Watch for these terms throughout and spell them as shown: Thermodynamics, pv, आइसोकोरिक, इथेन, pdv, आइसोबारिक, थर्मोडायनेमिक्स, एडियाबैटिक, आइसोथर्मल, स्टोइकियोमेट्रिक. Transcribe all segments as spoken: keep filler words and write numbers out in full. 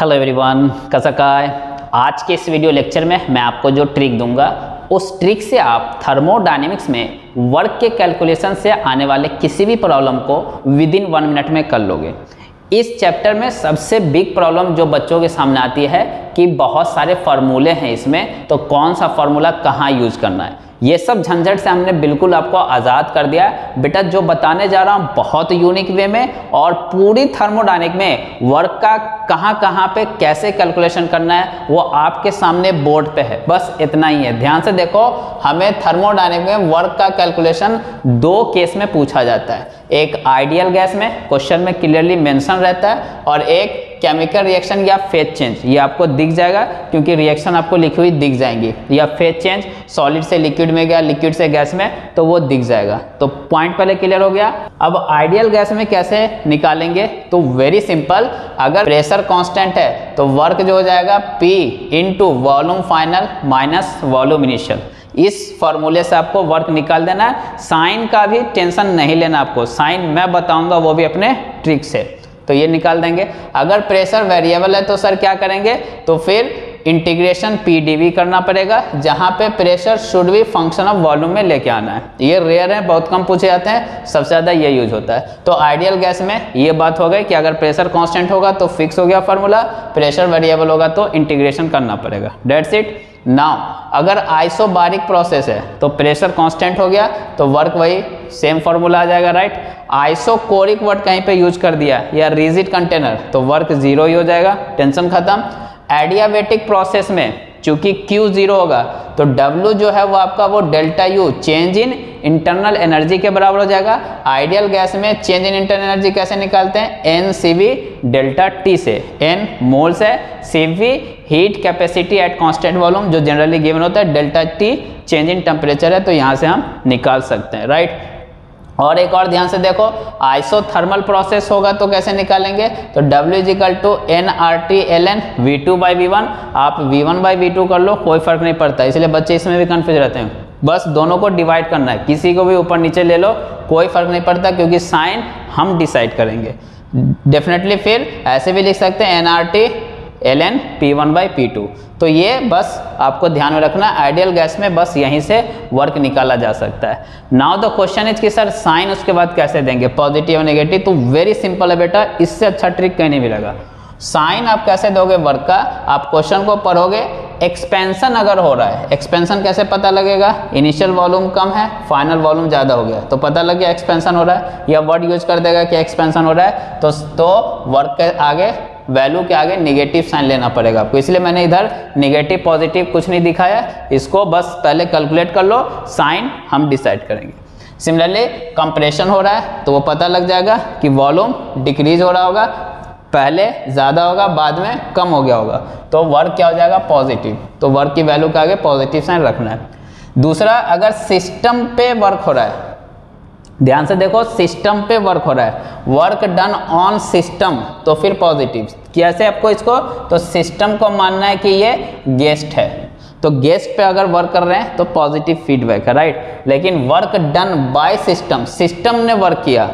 Hello everyone, कैसा है? आज के इस वीडियो लेक्चर में मैं आपको जो ट्रिक दूंगा उस ट्रिक से आप थर्मोडायनेमिक्स में वर्क के कैलकुलेशन से आने वाले किसी भी प्रॉब्लम को विद इन वन मिनट में कर लोगे। इस चैप्टर में सबसे बिग प्रॉब्लम जो बच्चों के सामने आती है कि बहुत सारे फार्मूले हैं इसमें, तो कौन सा फार्मूला कहाँ यूज करना है, ये सब झंझट से हमने बिल्कुल आपको आज़ाद कर दिया है। बेटा जो बताने जा रहा हूँ बहुत यूनिक वे में और पूरी थर्मोडायनेमिक में वर्क का कहाँ कहाँ पे कैसे कैलकुलेशन करना है वो आपके सामने बोर्ड पे है। बस इतना ही है, ध्यान से देखो। हमें थर्मोडायनेमिक में वर्क का कैलकुलेशन दो केस में पूछा जाता है, एक आइडियल गैस में क्वेश्चन में क्लियरली मेंशन रहता है और एक केमिकल रिएक्शन या फेज चेंज। ये आपको दिख जाएगा क्योंकि रिएक्शन आपको लिखी हुई दिख जाएंगी, या फेज चेंज सॉलिड से लिक्विड में गया, लिक्विड से गैस में, तो वो दिख जाएगा। तो पॉइंट पहले क्लियर हो गया। अब आइडियल गैस में कैसे निकालेंगे, तो वेरी सिंपल, अगर प्रेशर कांस्टेंट है तो वर्क जो हो जाएगा P into volume final minus volume initial. इस फॉर्मूले से आपको वर्क निकाल देना है। साइन का भी टेंशन नहीं लेना आपको, साइन मैं बताऊंगा वो भी अपने ट्रिक से, तो ये निकाल देंगे। अगर प्रेशर वेरिएबल है तो सर क्या करेंगे, तो फिर इंटीग्रेशन पी डी वी करना पड़ेगा, जहाँ पे pressure should be function of volume में लेके आना है। ये रेयर है, बहुत कम पूछे जाते हैं, सबसे ज़्यादा ये यूज होता है। तो आइडियल गैस में ये बात हो गई कि अगर प्रेशर कांस्टेंट होगा तो फिक्स हो गया फार्मूला, प्रेशर वेरिएबल होगा तो इंटीग्रेशन करना पड़ेगा, डेट्स इट। नाउ अगर आइसोबारिक प्रोसेस है तो प्रेशर कांस्टेंट हो गया तो वर्क वही सेम फार्मूला आ जाएगा, राइट। आइसोकोरिक वर्ड कहीं पे यूज कर दिया या रिजिड कंटेनर तो वर्क जीरो ही हो जाएगा, टेंशन खत्म। एडियाबेटिक प्रोसेस में चूंकि Q जीरो होगा तो W जो है वो आपका वो delta U change in internal energy के बराबर हो जाएगा। आइडियल गैस में चेंज इन इंटरनल एनर्जी कैसे निकालते हैं, n C V delta T से। N मोल्स है, C V heat capacity at constant volume जो जनरली गिवन होता है, delta T change in temperature है, तो यहाँ से हम निकाल सकते हैं, राइट। और एक और ध्यान से देखो, आइसोथर्मल प्रोसेस होगा तो कैसे निकालेंगे, तो W is equal to N R T L N V two by V one. आप V one by V two कर लो, कोई फर्क नहीं पड़ता, इसलिए बच्चे इसमें भी कन्फ्यूज रहते हैं। बस दोनों को डिवाइड करना है, किसी को भी ऊपर नीचे ले लो, कोई फर्क नहीं पड़ता, क्योंकि साइन हम डिसाइड करेंगे डेफिनेटली। फिर ऐसे भी लिख सकते हैं n R T L n P one by P two. तो ये बस आपको ध्यान में रखना, आइडियल गैस में बस यहीं से वर्क निकाला जा सकता है। नाउ द क्वेश्चन इज कि सर साइन उसके बाद कैसे देंगे, पॉजिटिव और नेगेटिव। तो वेरी सिंपल है बेटा, इससे अच्छा ट्रिक कहीं नहीं मिलेगा। साइन आप कैसे दोगे वर्क का, आप क्वेश्चन को पढ़ोगे। एक्सपेंशन अगर हो रहा है, एक्सपेंशन कैसे पता लगेगा, इनिशियल वॉल्यूम कम है, फाइनल वॉल्यूम ज़्यादा हो गया तो पता लग गया एक्सपेंशन हो रहा है, या वर्ड यूज कर देगा कि एक्सपेंशन हो रहा है। तो, तो वर्क के आगे वैल्यू के आगे निगेटिव साइन लेना पड़ेगा आपको, इसलिए मैंने इधर निगेटिव पॉजिटिव कुछ नहीं दिखाया। इसको बस पहले कैलकुलेट कर लो, साइन हम डिसाइड करेंगे। सिमिलरली कंप्रेशन हो रहा है तो वो पता लग जाएगा कि वॉल्यूम डिक्रीज हो रहा होगा, पहले ज़्यादा होगा बाद में कम हो गया होगा, तो वर्क क्या हो जाएगा, पॉजिटिव। तो वर्क की वैल्यू के आगे पॉजिटिव साइन रखना है। दूसरा, अगर सिस्टम पे वर्क हो रहा है, ध्यान से देखो, सिस्टम पे वर्क हो रहा है, वर्क डन ऑन सिस्टम तो फिर पॉजिटिव। कैसे आपको इसको, तो सिस्टम को मानना है कि ये गेस्ट है, तो गेस्ट पे अगर वर्क कर रहे हैं तो पॉजिटिव फीडबैक है, राइट। लेकिन work done by system, system ने वर्क किया,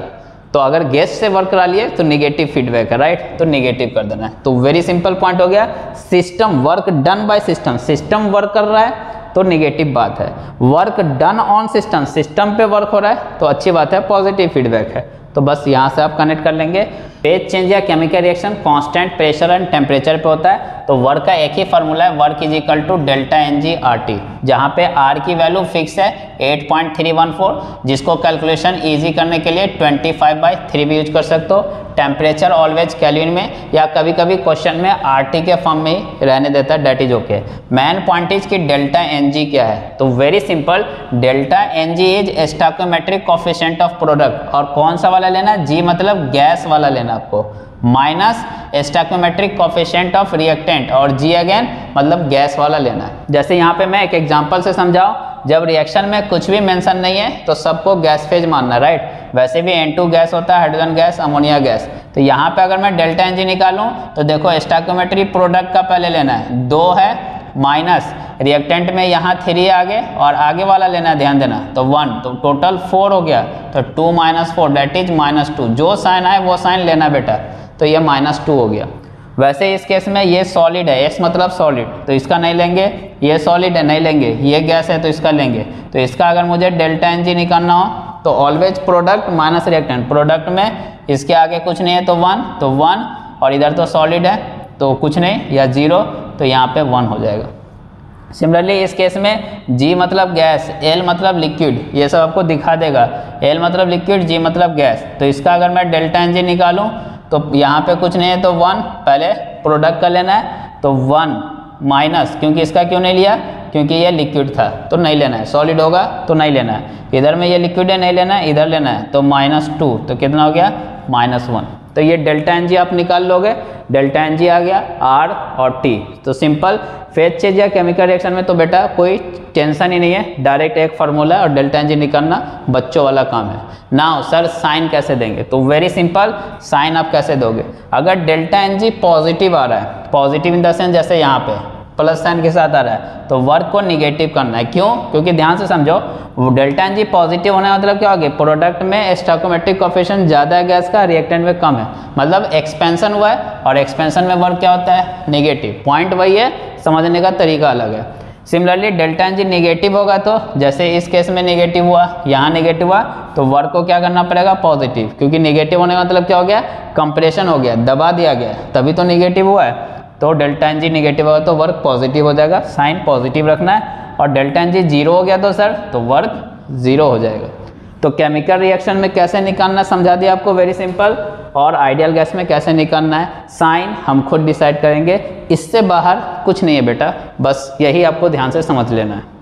तो अगर गेस्ट से वर्क करा लिए तो निगेटिव फीडबैक है, राइट, तो निगेटिव कर देना है। तो वेरी सिंपल पॉइंट हो गया, system work done by system, system work कर रहा है तो निगेटिव बात है, work done on system, system पे वर्क हो रहा है तो अच्छी बात है, पॉजिटिव फीडबैक है। तो बस यहाँ से आप कनेक्ट कर लेंगे। फेज चेंज या chemical reaction constant pressure and temperature पे होता है, तो वर्क का एक ही फार्मूला है, work is equal to delta N G R T, जहाँ पे आर की वैल्यू फिक्स है eight point three one four, जिसको कैलकुलेशन ईजी करने के लिए ट्वेंटी फाइव बाई थ्री भी यूज कर सकते हो। टेम्परेचर ऑलवेज केल्विन में या कभी कभी क्वेश्चन में आर टी के फॉर्म में ही रहने देता है, that is okay. Main point is कि डेल्टा एन जी क्या है, तो very simple, delta N g is स्टोइकियोमेट्रिक coefficient of product, और कौन सा वाला लेना, जी मतलब गैस वाला लेना आपको, minus स्टोइकियोमेट्रिक coefficient of reactant, और जी अगेन मतलब गैस वाला लेना है। जैसे यहाँ पे मैं एक एग्जांपल से समझाऊँ, जब रिएक्शन में कुछ भी मेंशन नहीं है तो सबको गैस फेज मानना, राइट। वैसे भी एन टू गैस होता है, हाइड्रोजन गैस, अमोनिया गैस। तो यहाँ पे अगर मैं डेल्टा एन जी निकालूँ तो देखो स्टोइकियोमेट्रिक प्रोडक्ट का पहले लेना है, दो है माइनस रिएक्टेंट में यहाँ थ्री आगे और आगे वाला लेना है, ध्यान देना, तो वन, तो टोटल फोर हो गया, तो two minus four that is minus two, जो साइन आए वो साइन लेना बेटा, तो ये माइनस टू हो गया। वैसे इस केस में ये सॉलिड है, एक्स मतलब सॉलिड, तो इसका नहीं लेंगे, ये सॉलिड है नहीं लेंगे, ये गैस है तो इसका लेंगे। तो इसका अगर मुझे डेल्टा एन जी निकालना हो तो always product minus reactant, product में इसके आगे कुछ नहीं है तो वन, तो वन और इधर तो सॉलिड है तो कुछ नहीं या जीरो, तो यहाँ पे वन हो जाएगा। सिमिलरली इस केस में G मतलब गैस, L मतलब लिक्विड, ये सब आपको दिखा देगा, L मतलब लिक्विड, G मतलब गैस। तो इसका अगर मैं डेल्टा एन जी निकालूँ तो यहाँ पे कुछ नहीं है तो वन, पहले प्रोडक्ट का लेना है तो वन माइनस, क्योंकि इसका क्यों नहीं लिया, क्योंकि ये लिक्विड था तो नहीं लेना है, सॉलिड होगा तो नहीं लेना है, इधर में ये लिक्विड है नहीं लेना है, इधर लेना है तो माइनस टू, तो कितना हो गया माइनस वन। तो ये डेल्टा एन जी आप निकाल लोगे, डेल्टा एन जी आ गया R और T। तो सिंपल फेज चेंज या केमिकल रिएक्शन में तो बेटा कोई टेंशन ही नहीं है, डायरेक्ट एक फार्मूला और डेल्टा एन जी निकालना बच्चों वाला काम है। नाउ सर साइन कैसे देंगे, तो वेरी सिंपल, साइन आप कैसे दोगे, अगर डेल्टा एन जी पॉजिटिव आ रहा है, पॉजिटिव इन द सेंस जैसे यहाँ पे प्लस साइन के साथ आ रहा है, तो वर्क को निगेटिव करना है। क्यों, क्योंकि ध्यान से समझो, डेल्टा एन जी पॉजिटिव होने का मतलब क्या हो गया, प्रोडक्ट में स्टोइकोमेट्रिक कोएफिशिएंट ज़्यादा है गैस का, रिएक्टेंट में कम है, मतलब एक्सपेंशन हुआ है और एक्सपेंशन में वर्क क्या होता है निगेटिव। पॉइंट वही है, समझने का तरीका अलग है। Similarly delta N G negative होगा तो जैसे इस केस में निगेटिव हुआ, यहाँ निगेटिव हुआ, तो वर्क को क्या करना पड़ेगा पॉजिटिव, क्योंकि निगेटिव होने का मतलब क्या हो गया कंप्रेशन हो गया, दबा दिया गया तभी तो निगेटिव हुआ है। तो डेल्टा एन जी निगेटिव होगा तो वर्क पॉजिटिव हो जाएगा, साइन पॉजिटिव रखना है। और डेल्टा एन जी जीरो हो गया तो सर तो वर्क जीरो हो जाएगा। तो केमिकल रिएक्शन में कैसे निकालना समझा दिया आपको, वेरी सिंपल, और आइडियल गैस में कैसे निकालना है साइन हम खुद डिसाइड करेंगे, इससे बाहर कुछ नहीं है बेटा, बस यही आपको ध्यान से समझ लेना है।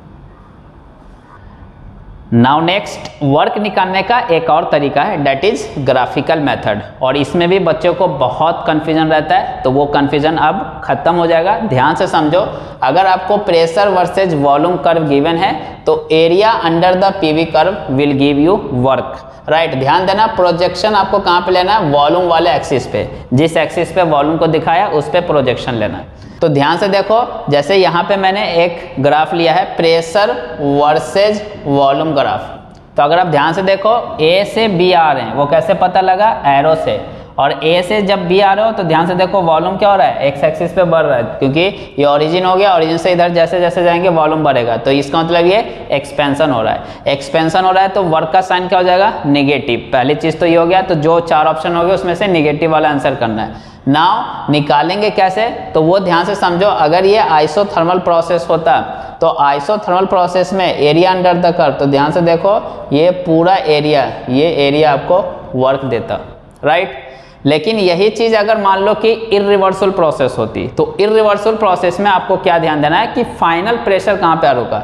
नाउ नेक्स्ट, वर्क निकालने का एक और तरीका है, डैट इज़ ग्राफिकल मेथड, और इसमें भी बच्चों को बहुत कन्फ्यूजन रहता है, तो वो कन्फ्यूजन अब ख़त्म हो जाएगा। ध्यान से समझो, अगर आपको pressure versus volume curve given है तो area under the PV curve will give you work, right. ध्यान देना, प्रोजेक्शन आपको कहाँ पे लेना है, वॉल्यूम वाले एक्सिस पे, जिस एक्सिस पे वॉल्यूम को दिखाया उस पे प्रोजेक्शन लेना है। तो ध्यान से देखो, जैसे यहाँ पे मैंने एक ग्राफ लिया है, प्रेशर वर्सेज वॉल्यूम ग्राफ। तो अगर आप ध्यान से देखो, ए से बी आ रहे हैं, वो कैसे पता लगा, एरो से, और ए से जब बी आ रहे हो तो ध्यान से देखो वॉल्यूम क्या हो रहा है, एक्स एक्सिस पे बढ़ रहा है, क्योंकि ये ओरिजिन हो गया, ओरिजिन से इधर जैसे जैसे जाएंगे वॉल्यूम बढ़ेगा, तो इसका मतलब ये एक्सपेंशन हो रहा है। एक्सपेंशन हो रहा है तो वर्क का साइन क्या हो जाएगा नेगेटिव, पहली चीज़ तो ये हो गया। तो जो चार ऑप्शन हो गए उसमें से नेगेटिव वाला आंसर करना है। नाउ निकालेंगे कैसे, तो वो ध्यान से समझो, अगर ये आइसोथर्मल प्रोसेस होता तो आइसोथर्मल प्रोसेस में एरिया अंडर द कर्व, तो ध्यान से देखो ये पूरा एरिया, ये एरिया आपको वर्क देता, राइट। लेकिन यही चीज़ अगर मान लो कि इरिवर्सल प्रोसेस होती, तो इरिवर्सल प्रोसेस में आपको क्या ध्यान देना है कि फाइनल प्रेशर कहाँ पे आ रुका।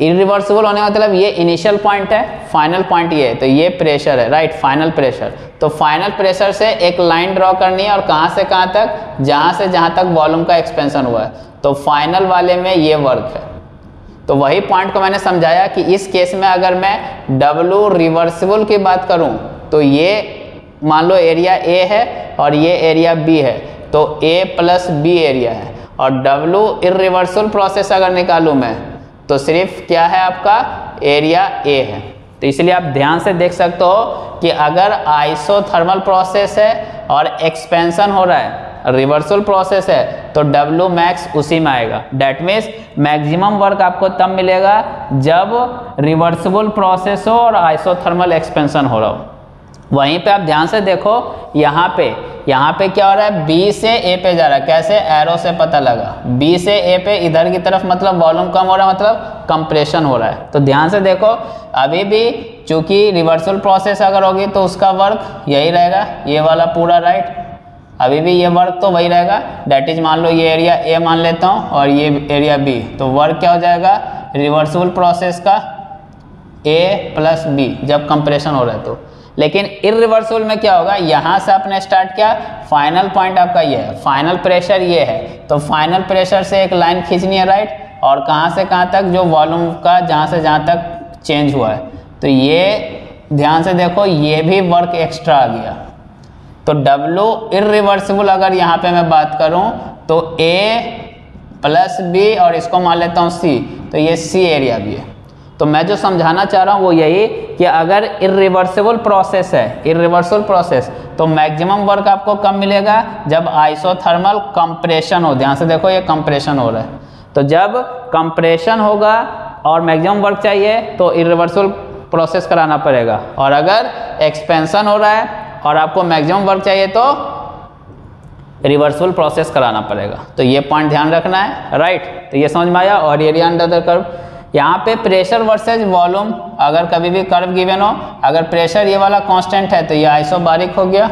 इरिवर्सिबल होने का मतलब ये इनिशियल पॉइंट है, फाइनल पॉइंट ये है, तो ये प्रेशर है, राइट, फाइनल प्रेशर। तो फाइनल प्रेशर से एक लाइन ड्रॉ करनी है, और कहाँ से कहाँ तक, जहाँ से जहाँ तक वॉल्यूम का एक्सपेंशन हुआ है, तो फाइनल वाले में ये वर्क है। तो वही पॉइंट को मैंने समझाया कि इस केस में अगर मैं डब्लू रिवर्सिबल की बात करूँ तो ये मान लो एरिया ए है और ये एरिया बी है, तो ए प्लस बी एरिया है, और डब्लू इरिवर्सिबल प्रोसेस अगर निकालूं मैं तो सिर्फ क्या है आपका एरिया ए है। तो इसलिए आप ध्यान से देख सकते हो कि अगर आइसोथर्मल प्रोसेस है और एक्सपेंशन हो रहा है, रिवर्सल प्रोसेस है, तो डब्ल्यू मैक्स उसी में आएगा, डैट मीन्स मैक्सिमम वर्क आपको तब मिलेगा जब रिवर्सिबल प्रोसेस हो और आइसोथर्मल एक्सपेंशन हो रहा हो। वहीं पे आप ध्यान से देखो, यहाँ पे यहाँ पे क्या हो रहा है, बी से ए पे जा रहा है, कैसे, एरो से पता लगा, बी से ए पे इधर की तरफ मतलब वॉल्यूम कम हो रहा है, मतलब कंप्रेशन हो रहा है। तो ध्यान से देखो, अभी भी चूंकि रिवर्सल प्रोसेस अगर होगी तो उसका वर्क यही रहेगा, ये वाला पूरा, राइट, अभी भी ये वर्क तो वही रहेगा। डैट इज मान लो ये एरिया ए मान लेता हूँ और ये एरिया बी, तो वर्क क्या हो जाएगा रिवर्सिबल प्रोसेस का ए प्लस बी जब कंप्रेशन हो रहा है। तो लेकिन इरिवर्सिबल में क्या होगा, यहाँ से आपने स्टार्ट किया, फाइनल पॉइंट आपका ये है, फाइनल प्रेशर ये है, तो फाइनल प्रेशर से एक लाइन खींचनी है, राइट, और कहाँ से कहाँ तक जो वॉल्यूम का जहाँ से जहाँ तक चेंज हुआ है, तो ये ध्यान से देखो ये भी वर्क एक्स्ट्रा आ गया। तो डब्ल्यू इरिवर्सिबल अगर यहाँ पे मैं बात करूँ तो ए प्लस बी और इसको मान लेता हूँ सी, तो ये सी एरिया भी है। तो मैं जो समझाना चाह रहा हूँ वो यही कि अगर इरिवर्सिबल प्रोसेस है, इरिवर्सिबल प्रोसेस तो मैक्सिमम वर्क आपको कब मिलेगा, जब आइसोथर्मल कंप्रेशन हो। ध्यान से देखो ये कंप्रेशन हो रहा है, तो जब कंप्रेशन होगा और मैक्सिमम वर्क चाहिए तो इरिवर्सिबल प्रोसेस कराना पड़ेगा, और अगर एक्सपेंशन हो रहा है और आपको मैक्सिमम वर्क चाहिए तो रिवर्सिबल प्रोसेस कराना पड़ेगा। तो ये पॉइंट ध्यान रखना है, राइट। तो ये समझ में आया। और एरिया अंडर द कर्व, यहाँ पे प्रेशर वर्सेज वॉल्यूम, अगर कभी भी कर्व गिवन हो, अगर प्रेशर ये वाला कांस्टेंट है तो ये आइसोबारिक हो गया,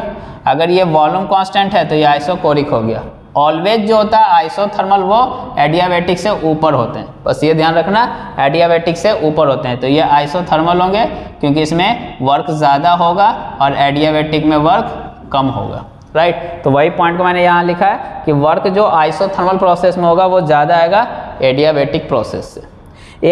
अगर ये वॉल्यूम कांस्टेंट है तो ये आइसोकोरिक हो गया। ऑलवेज जो होता है आइसोथर्मल वो एडियाबैटिक से ऊपर होते हैं, बस ये ध्यान रखना, एडियाबैटिक से ऊपर होते हैं। तो ये आइसोथर्मल होंगे क्योंकि इसमें वर्क ज़्यादा होगा और एडियाबैटिक में वर्क कम होगा, राइट right. तो वही पॉइंट को मैंने यहाँ लिखा है कि वर्क जो आइसोथर्मल प्रोसेस में होगा वो ज़्यादा आएगा एडियाबैटिक प्रोसेस से।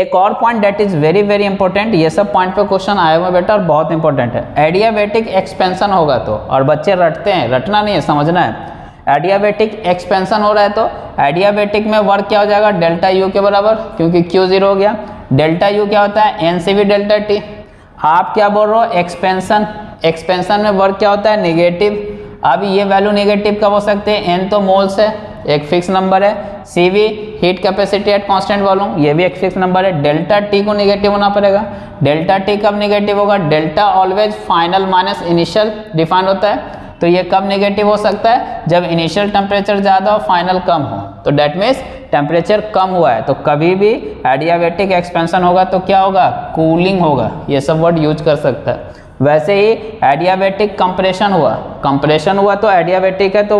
एक और point that is very very important, ये सब पॉइंट पे क्वेश्चन आए हुए बेटा और बहुत इंपॉर्टेंट है। एडियाबैटिक एक्सपेंशन होगा तो, और बच्चे रटते हैं, रटना नहीं है समझना है। एडियाबैटिक एक्सपेंशन हो रहा है तो एडियाबैटिक में वर्क क्या हो जाएगा, डेल्टा यू के बराबर, क्योंकि क्यू जीरो हो गया। डेल्टा यू क्या होता है, N C V delta T. आप क्या बोल रहे हो, एक्सपेंसन, एक्सपेंसन में वर्क क्या होता है, निगेटिव। अब ये वैल्यू नेगेटिव कब हो सकते हैं, n तो मोल्स है, एक फिक्स नंबर है। CV heat capacity at constant volume, ये भी एक फिक्स नंबर है। डेल्टा टी को नेगेटिव होना पड़ेगा। डेल्टा टी कब नेगेटिव होगा, delta always final minus initial define होता है। तो ये कब नेगेटिव हो सकता है, जब इनिशियल टेम्परेचर ज़्यादा हो फाइनल कम हो, तो डेट मीन्स टेम्परेचर कम हुआ है। तो कभी भी एडियाबैटिक एक्सपेंशन होगा तो क्या होगा, कूलिंग होगा। ये सब वर्ड यूज कर सकता है। वैसे ही एडियाबैटिक कंप्रेशन हुआ, कंप्रेशन हुआ तो एडियाबैटिक है तो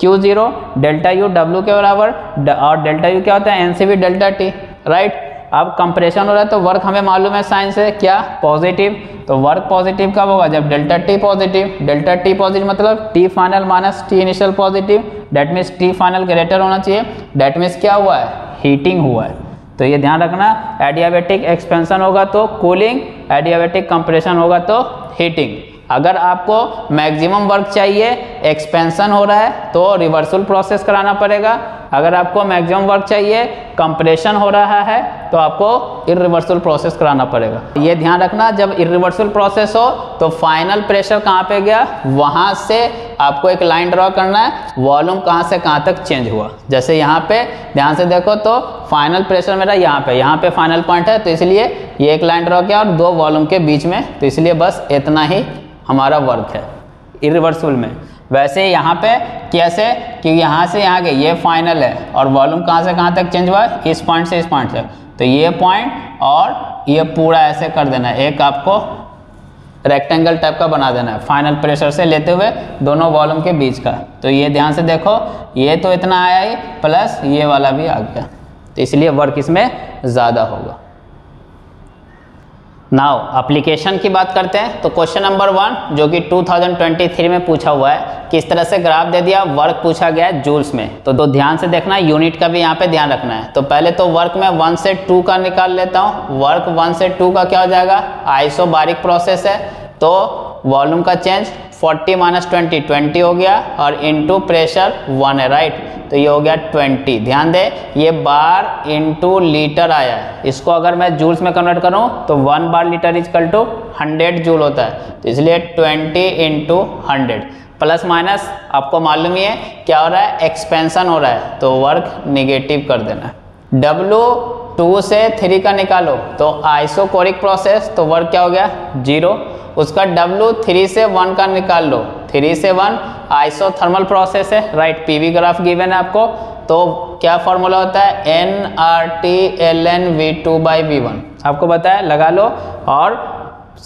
Q zero delta U W के बराबर, और डेल्टा यू क्या होता है, N C V delta T, right. अब कंप्रेशन हो रहा है तो वर्क हमें मालूम है साइंस है क्या, पॉजिटिव। तो वर्क पॉजिटिव कब होगा, जब delta T positive. Delta T positive मतलब T final minus T initial positive, that means T final greater होना चाहिए, डेट मीन्स क्या हुआ है, हीटिंग हुआ है। तो ये ध्यान रखना, एडियाबैटिक एक्सपेंशन होगा तो कूलिंग, एडियाबैटिक कंप्रेशन होगा तो हीटिंग। अगर आपको मैक्सिमम वर्क चाहिए, एक्सपेंशन हो रहा है तो रिवर्सल प्रोसेस कराना पड़ेगा। अगर आपको मैक्सिमम वर्क चाहिए, कंप्रेशन हो रहा है तो आपको इरिवर्सल प्रोसेस कराना पड़ेगा। ये ध्यान रखना, जब इरिवर्सल प्रोसेस हो तो फाइनल प्रेशर कहाँ पे गया, वहाँ से आपको एक लाइन ड्रॉ करना है, वॉल्यूम कहाँ से कहाँ तक चेंज हुआ। जैसे यहाँ पे ध्यान से देखो तो फाइनल प्रेशर मेरा यहाँ पे, यहाँ पे फाइनल पॉइंट है, तो इसलिए ये एक लाइन ड्रॉ किया और दो वॉल्यूम के बीच में, तो इसलिए बस इतना ही हमारा वर्क है इरिवर्सिबल में। वैसे यहाँ पे कैसे, कि यहाँ से यहाँ गए, ये फाइनल है और वॉल्यूम कहाँ से कहाँ तक चेंज हुआ, इस पॉइंट से इस पॉइंट तक, तो ये पॉइंट और ये पूरा ऐसे कर देना है, एक आपको रेक्टेंगल टाइप का बना देना है फाइनल प्रेशर से लेते हुए दोनों वॉल्यूम के बीच का। तो ये ध्यान से देखो, ये तो इतना आया ही प्लस ये वाला भी आ गया, तो इसलिए वर्क इसमें ज़्यादा होगा। नाउ एप्लीकेशन की बात करते हैं। तो क्वेश्चन नंबर वन जो कि टू थाउजेंड ट्वेंटी थ्री में पूछा हुआ है, किस तरह से ग्राफ दे दिया, वर्क पूछा गया है जूल्स में। तो दो ध्यान से देखना, यूनिट का भी यहाँ पे ध्यान रखना है। तो पहले तो वर्क में वन से टू का निकाल लेता हूँ। वर्क वन से टू का क्या हो जाएगा, आइसोबारिक प्रोसेस है तो वॉल्यूम का change forty minus twenty twenty हो गया, और इंटू प्रेशर वन है, राइट। तो ये हो गया ट्वेंटी। ध्यान दे ये बार इंटू लीटर आया है, इसको अगर मैं जूल्स में कन्वर्ट करूँ तो one bar litre is equal to hundred joule होता है, तो इसलिए twenty into hundred plus minus आपको मालूम ही है क्या हो रहा है, एक्सपेंसन हो रहा है, तो वर्क निगेटिव कर देना। डब्लू टू से थ्री का निकालो तो आइसोकोरिक प्रोसेस, तो वर्क क्या हो गया, जीरो। उसका डब्लू थ्री से वन का निकाल लो, थ्री से वन आइसोथर्मल प्रोसेस है, राइट। पीवी ग्राफ गिवन है आपको, तो क्या फॉर्मूला होता है, N R T L N V two by V one, आपको बताया, लगा लो और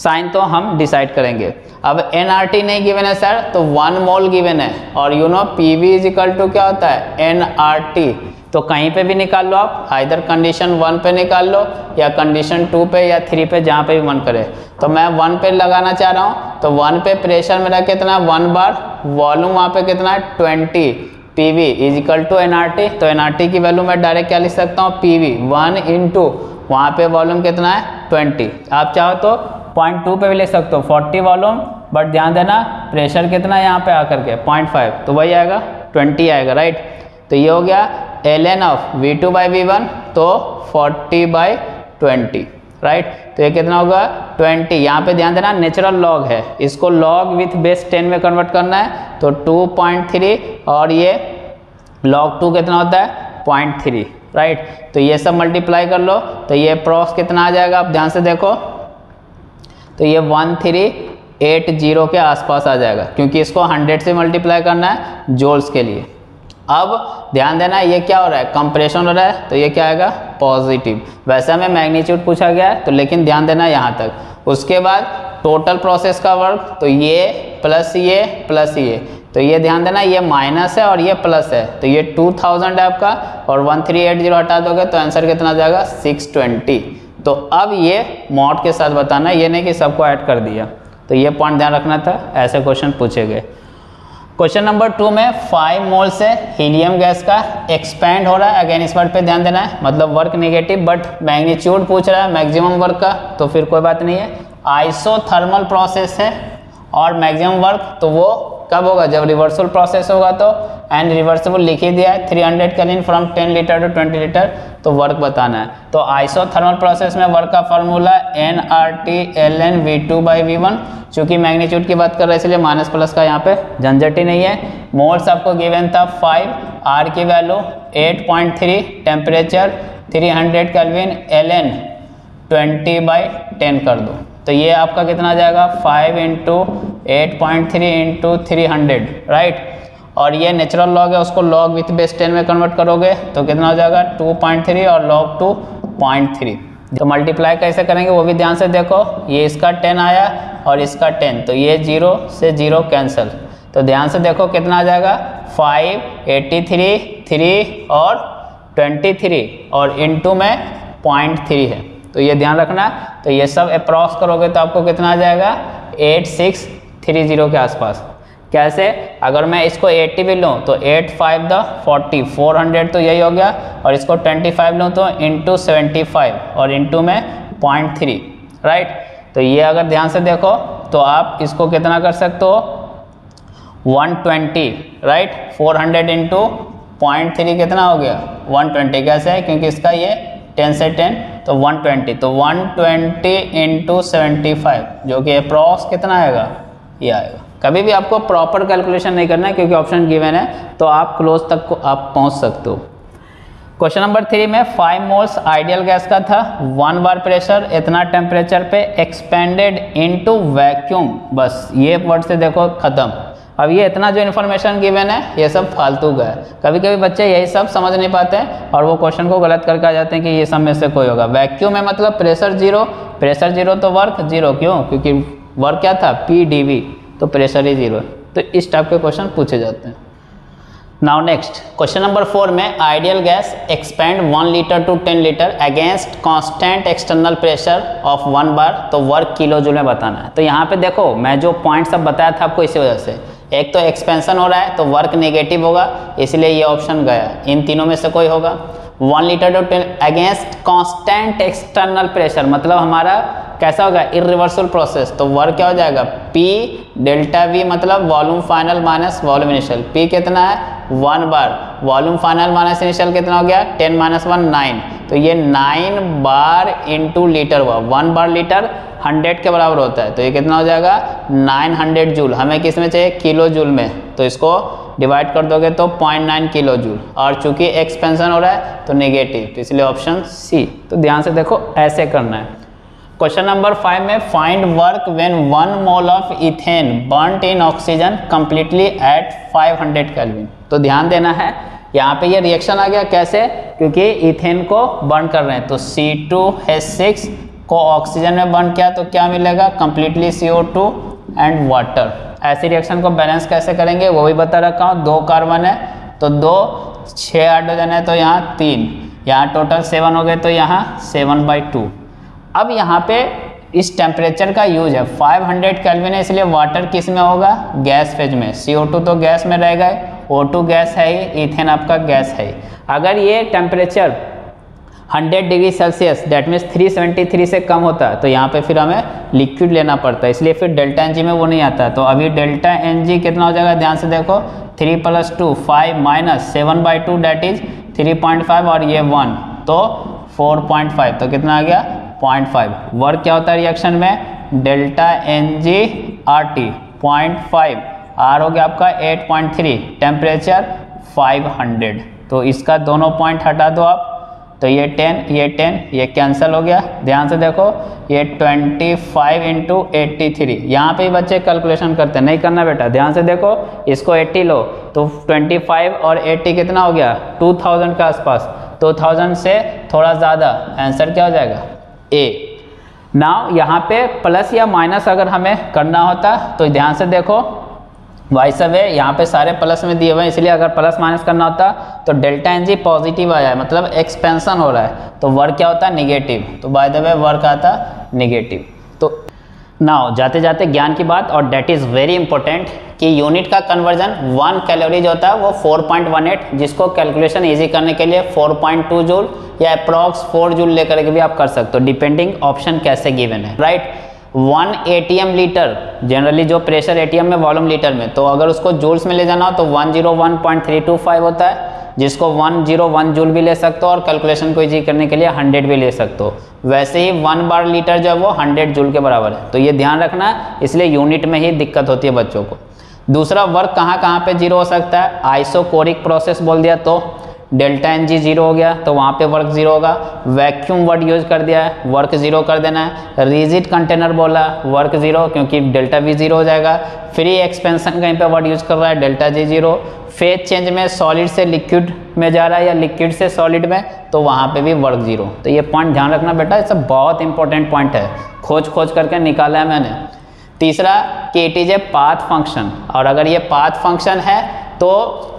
साइन तो हम डिसाइड करेंगे। अब एन आर टी नहीं गिवन है सर, तो वन मोल गिवन है, और you know P V is equal to क्या होता है, एन आर टी। तो कहीं पे भी निकाल लो आप, आइदर कंडीशन वन पे निकाल लो या कंडीशन टू पे या थ्री पे, जहाँ पे भी मन करे। तो मैं वन पे लगाना चाह रहा हूँ, तो वन पे प्रेशर मेरा कितना है, वन बार, वॉल्यूम वहाँ पे कितना है, twenty, P V is equal to N R T. तो एन आर टी की वैल्यू मैं डायरेक्ट क्या लिख सकता हूँ, P V one into, वहाँ पर वॉल्यूम कितना है, ट्वेंटी। आप चाहो तो पॉइंट टू पे भी ले सकते हो, फोर्टी वॉल्यूम, बट ध्यान देना प्रेशर कितना है यहाँ पे आकर के, पॉइंट फाइव, तो वही आएगा, ट्वेंटी आएगा, राइट। तो ये हो गया L N of V two by V one, तो forty by twenty, right right? तो ये कितना होगा ट्वेंटी। यहाँ पे ध्यान देना नेचुरल लॉग है, इसको लॉग विथ बेस टेन में कन्वर्ट करना है तो टू पॉइंट थ्री और ये लॉग टू कितना होता है पॉइंट थ्री, राइट। तो ये सब मल्टीप्लाई कर लो तो ये प्रॉस कितना आ जाएगा, आप ध्यान से देखो तो ये वन थ्री एट जीरो के आसपास आ जाएगा क्योंकि इसको हंड्रेड से मल्टीप्लाई करना है जोल्स के लिए। अब ध्यान देना ये क्या हो रहा है, कंप्रेशन हो रहा है तो ये क्या आएगा पॉजिटिव। वैसे हमें मैग्नीट्यूड पूछा गया है तो लेकिन ध्यान देना यहाँ तक। उसके बाद टोटल प्रोसेस का वर्क तो ये प्लस ये प्लस ये, तो ये ध्यान देना ये माइनस है और ये प्लस है तो ये टू थाउजेंड है आपका और वन थ्री एट जीरो हटा दोगे तो आंसर कितना आ जाएगा सिक्स ट्वेंटी। तो अब ये मॉड के साथ बताना, ये नहीं कि सबको ऐड कर दिया। तो ये पॉइंट ध्यान रखना था, ऐसे क्वेश्चन पूछे गए। क्वेश्चन नंबर टू में फाइव मोल से हीलियम गैस का एक्सपैंड हो रहा है। अगेन इस बार पे ध्यान देना है, मतलब वर्क नेगेटिव बट मैग्नीट्यूड पूछ रहा है मैक्सिमम वर्क का तो फिर कोई बात नहीं है। आइसोथर्मल प्रोसेस है और मैक्सिमम वर्क तो वो कब होगा जब रिवर्सल प्रोसेस होगा, तो एंड रिवर्सिबल लिख ही दिया है। Three hundred kelvin from ten litre to twenty litre तो वर्क बताना है। तो आइसोथर्मल प्रोसेस में वर्क का formula N R T L N V two by V one, चूँकि मैग्नीट्यूड की बात कर रहे हैं इसलिए माइनस प्लस का यहाँ पे झंझट ही नहीं है। मोल्स आपको गिवन था फाइव, आर की value eight point three, temperature three hundred kelvin, L N twenty by ten कर दो तो ये आपका कितना आ जाएगा five into eight point three into three hundred right. और ये नेचुरल लॉग है, उसको लॉग विथ बेस टेन में कन्वर्ट करोगे तो कितना हो जाएगा टू पॉइंट थ्री और लॉग टू पॉइंट थ्री। तो मल्टीप्लाई कैसे करेंगे वो भी ध्यान से देखो, ये इसका टेन आया और इसका टेन तो ये जीरो से जीरो कैंसिल। तो ध्यान से देखो कितना आ जाएगा फाइव, एट्टी थ्री, थ्री और ट्वेंटी थ्री और इंटू में पॉइंट थ्री है तो ये ध्यान रखना। तो ये सब अप्रॉक्स करोगे तो आपको कितना आ जाएगा एट सिक्स थ्री जीरो के आसपास। कैसे, अगर मैं इसको एट्टी भी लूँ तो eight five the forty, four hundred तो यही हो गया और इसको ट्वेंटी फाइव लूँ तो इंटू सेवेंटी फाइव और इंटू में पॉइंट थ्री राइट। तो ये अगर ध्यान से देखो तो आप इसको कितना कर सकते हो one twenty right. Four hundred into point three कितना हो गया वन ट्वेंटी। कैसे है क्योंकि इसका ये टेन से टेन तो वन ट्वेंटी, तो one twenty into seventy five जो कि अप्रॉक्स कितना आएगा ये आएगा। कभी भी आपको प्रॉपर कैलकुलेशन नहीं करना है क्योंकि ऑप्शन गिवन है तो आप क्लोज तक को आप पहुंच सकते हो। क्वेश्चन नंबर थ्री में फाइव मोल्स आइडियल गैस का था, वन बार प्रेशर इतना टेम्परेचर पे एक्सपेंडेड इनटू वैक्यूम। बस ये वर्ड से देखो खत्म। अब ये इतना जो इन्फॉर्मेशन गिवन है ये सब फालतू का है, कभी कभी बच्चे यही सब समझ नहीं पाते हैं और वो क्वेश्चन को गलत करके आ जाते हैं कि ये सब में से कोई होगा। वैक्यूम है मतलब प्रेशर जीरो, प्रेशर जीरो तो वर्क जीरो, क्यों क्योंकि वर्क क्या था पी डी वी तो प्रेशर ही जीरो। तो इस टाइप के क्वेश्चन पूछे जाते हैं। Now next question number four में ideal gas expand one litre to ten litre against constant external pressure of one bar तो वर्क किलो जूल में बताना है। तो यहाँ पे देखो मैं जो पॉइंट सब बताया था आपको, इसी वजह से एक तो एक्सपेंशन हो रहा है तो वर्क नेगेटिव होगा इसलिए ये ऑप्शन गया, इन तीनों में से कोई होगा। One litre to against constant external pressure मतलब हमारा कैसा होगा इरिवर्सल प्रोसेस तो वर्क क्या हो जाएगा पी डेल्टा वी मतलब volume final minus volume initial. P कितना है one bar, volume final minus initial कितना हो गया टेन माइनस वन नाइन तो ये नाइन बार इंटू लीटर हुआ, वन बार लीटर हंड्रेड के बराबर होता है तो ये कितना हो जाएगा नाइन हंड्रेड जूल। हमें किस में चाहिए किलो जूल में तो इसको डिवाइड कर दोगे तो पॉइंट नाइन किलो जूल और चूंकि एक्सपेंशन हो रहा है तो नेगेटिव तो इसलिए ऑप्शन सी। तो ध्यान से देखो ऐसे करना है। क्वेश्चन नंबर फाइव में find work when one mole of इथेन burned in oxygen completely at five hundred kelvin. तो ध्यान देना है यहाँ पे ये रिएक्शन आ गया, कैसे क्योंकि इथेन को बर्न कर रहे हैं तो सी टू एच सिक्स को ऑक्सीजन में बर्न किया तो क्या मिलेगा completely C O two and water. ऐसी रिएक्शन को बैलेंस कैसे करेंगे वो भी बता रखा हूँ। दो कार्बन है तो दो, छः हाइड्रोजन है तो यहाँ तीन, यहाँ टोटल सेवन हो गए तो यहाँ सेवन बाई टू। अब यहाँ पे इस टेम्परेचर का यूज है फाइव हंड्रेड केल्विन है इसलिए वाटर किस में होगा गैस फेज में, सी ओ टू तो गैस में रहेगा, ओ टू गैस है ही, इथेन आपका गैस है। अगर ये temperature hundred degree Celsius that means three seventy three से कम होता है तो यहाँ पे फिर हमें लिक्विड लेना पड़ता है इसलिए फिर डेल्टा एन जी में वो नहीं आता। तो अभी डेल्टा एन जी कितना हो जाएगा ध्यान से देखो three plus two five minus seven by two that is three point five और ये वन तो फोर पॉइंट फाइव तो कितना आ गया पॉइंट फाइव। वर्क क्या होता है रिएक्शन में? Delta N G R T point five, R हो गया आपका eight point three, temperature five hundred. तो इसका दोनों पॉइंट हटा दो आप, तो ये टेन ये टेन ये कैंसिल हो गया। ध्यान से देखो ये twenty five into eighty three, यहाँ पर बच्चे कैलकुलेशन करते हैं, नहीं करना बेटा। ध्यान से देखो, इसको अस्सी लो तो ट्वेंटी फाइव और अस्सी कितना हो गया? टू थाउजेंड के आसपास, टू थाउजेंड से थोड़ा ज़्यादा। आंसर क्या हो जाएगा? ए। नाउ यहाँ पे प्लस या माइनस अगर हमें करना होता तो ध्यान से देखो वाई सब है, यहाँ पे सारे प्लस में दिए हुए हैं, इसलिए अगर प्लस माइनस करना होता तो डेल्टा एन जी पॉजिटिव आया है, मतलब एक्सपेंशन हो रहा है, तो वर्क क्या होता? निगेटिव। तो बाय द वे वर्क आता निगेटिव। तो नाउ जाते जाते ज्ञान की बात, और डेट इज़ वेरी इंपॉर्टेंट कि यूनिट का कन्वर्जन वन कैलोरी जो होता है वो फोर पॉइंट वन एट, जिसको कैलकुलेशन इजी करने के लिए फोर पॉइंट टू जूल या अप्रॉक्स फोर जूल लेकर के भी आप कर सकते हो, डिपेंडिंग ऑप्शन कैसे गिवन है, right right? One ATM litre, generally जो प्रेशर एटीएम में वॉल्यूम लीटर में, तो अगर उसको जूल्स में ले जाना हो तो one zero one point three two five होता है, जिसको वन जीरो वन जूल भी ले सकते हो और कैलकुलेशन को इजी करने के लिए हंड्रेड भी ले सकते हो। वैसे ही वन बार लीटर जो है वो हंड्रेड जूल के बराबर है, तो ये ध्यान रखना है, इसलिए यूनिट में ही दिक्कत होती है बच्चों को। दूसरा, वर्क कहाँ कहाँ पे जीरो हो सकता है? आइसोकोरिक प्रोसेस बोल दिया तो डेल्टा एन जी जीरो हो गया तो वहाँ पे वर्क जीरो होगा। वैक्यूम वर्ड यूज कर दिया है, वर्क जीरो कर देना है। रिजिड कंटेनर बोला, वर्क जीरो क्योंकि डेल्टा वी जीरो हो जाएगा। फ्री एक्सपेंशन कहीं पे वर्ड यूज कर रहा है, delta G zero. Phase change में सॉलिड से लिक्विड में जा रहा है या लिक्विड से सॉलिड में, तो वहाँ पे भी वर्क जीरो। तो ये पॉइंट ध्यान रखना बेटा, ये सब बहुत इंपॉर्टेंट पॉइंट है, खोज खोज करके निकाला है मैंने। तीसरा कि it is a path function, और अगर ये पाथ फंक्शन है तो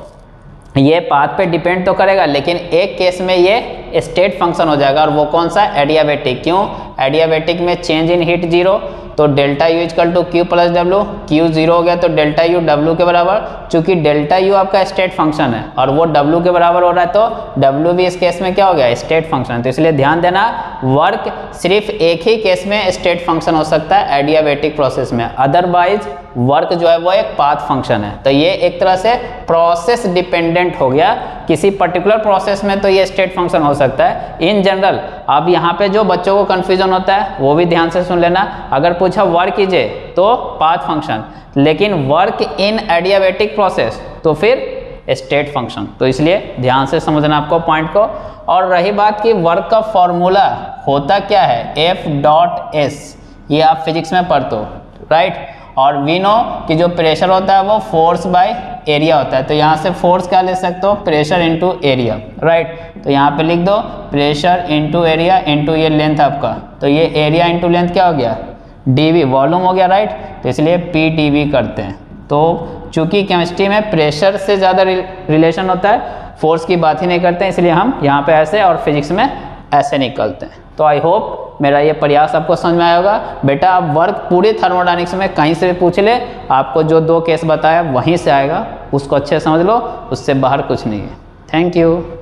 ये पाथ पे डिपेंड तो करेगा, लेकिन एक केस में ये स्टेट फंक्शन हो जाएगा, और वो कौन सा? एडियाबेटिक। क्यों? एडियाबेटिक में चेंज इन हीट जीरो, तो delta U is equal to Q plus W, Q zero हो गया तो डेल्टा यू डब्ल्यू के बराबर, चूँकि डेल्टा यू आपका स्टेट फंक्शन है और वो डब्ल्यू के बराबर हो रहा है, तो डब्ल्यू भी इस केस में क्या हो गया? State function. तो इसलिए ध्यान देना, वर्क सिर्फ एक ही केस में स्टेट फंक्शन हो सकता है, एडियाबेटिक प्रोसेस में, अदरवाइज वर्क जो है वो एक पाथ फंक्शन है। तो ये एक तरह से प्रोसेस डिपेंडेंट हो गया, किसी पर्टिकुलर प्रोसेस में तो ये स्टेट फंक्शन हो सकता है इन जनरल। अब यहाँ पे जो बच्चों को कन्फ्यूजन होता है वो भी ध्यान से सुन लेना, अगर पूछा वर्क कीजिए तो पाथ फंक्शन, लेकिन वर्क इन एडियाबेटिक प्रोसेस तो फिर स्टेट फंक्शन। तो इसलिए ध्यान से समझना आपको पॉइंट को। और रही बात कि वर्क का फॉर्मूला होता क्या है? एफ डॉट एस, ये आप फिजिक्स में पढ़ते हो राइट। और वी नो कि जो प्रेशर होता है वो फोर्स बाय एरिया होता है, तो यहाँ से फोर्स क्या ले सकते हो? Pressure into area, right. तो यहाँ पे लिख दो प्रेशर इनटू एरिया इनटू ये लेंथ आपका, तो ये एरिया इनटू लेंथ क्या हो गया? डीवी, वॉल्यूम हो गया राइट। तो इसलिए पी डीवी करते हैं। तो चूँकि केमिस्ट्री में प्रेशर से ज़्यादा रिलेशन होता है, फोर्स की बात ही नहीं करते, इसलिए हम यहाँ पर ऐसे और फिजिक्स में ऐसे निकलते हैं। तो आई होप मेरा ये प्रयास आपको समझ में आया होगा। बेटा आप वर्क पूरे थर्मोडायनेमिक्स में कहीं से भी पूछ ले, आपको जो दो केस बताया वहीं से आएगा, उसको अच्छे समझ लो, उससे बाहर कुछ नहीं है। Thank you.